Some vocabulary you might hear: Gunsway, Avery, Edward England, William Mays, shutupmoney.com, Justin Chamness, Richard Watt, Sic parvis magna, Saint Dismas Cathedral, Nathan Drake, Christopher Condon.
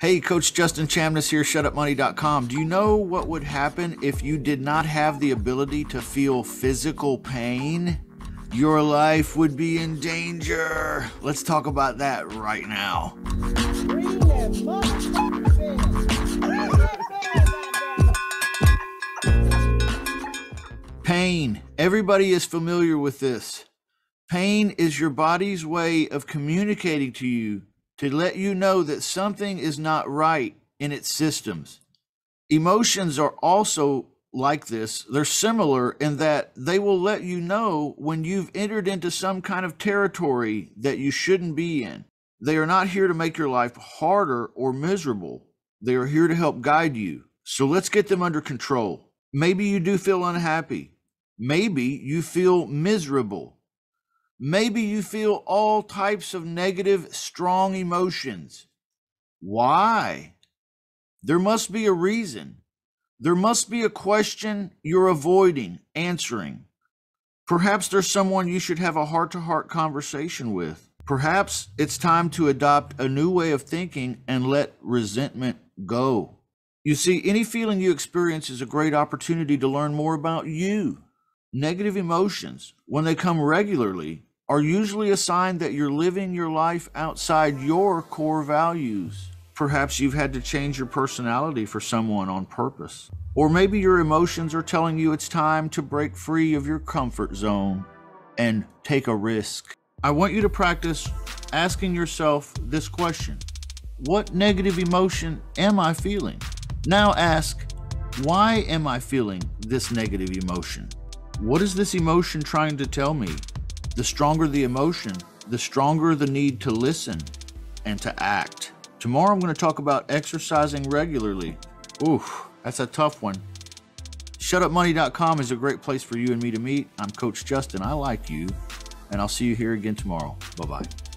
Hey, Coach Justin Chamness here, shutupmoney.com. Do you know what would happen if you did not have the ability to feel physical pain? Your life would be in danger. Let's talk about that right now. Pain. Everybody is familiar with this. Pain is your body's way of communicating to you to let you know that something is not right in its systems. Emotions are also like this. They're similar in that they will let you know when you've entered into some kind of territory that you shouldn't be in. They are not here to make your life harder or miserable. They are here to help guide you. So let's get them under control. Maybe you do feel unhappy. Maybe you feel miserable. Maybe you feel all types of negative, strong emotions. Why? There must be a reason. There must be a question you're avoiding answering. Perhaps there's someone you should have a heart-to-heart conversation with. Perhaps it's time to adopt a new way of thinking and let resentment go. You see, any feeling you experience is a great opportunity to learn more about you. Negative emotions, when they come regularly, are usually a sign that you're living your life outside your core values. Perhaps you've had to change your personality for someone on purpose. Or maybe your emotions are telling you it's time to break free of your comfort zone and take a risk. I want you to practice asking yourself this question: what negative emotion am I feeling? Now ask, why am I feeling this negative emotion? What is this emotion trying to tell me? The stronger the emotion, the stronger the need to listen and to act. Tomorrow I'm going to talk about exercising regularly. Oof, that's a tough one. ShutUpMoney.com is a great place for you and me to meet. I'm Coach Justin. I like you. And I'll see you here again tomorrow. Bye-bye.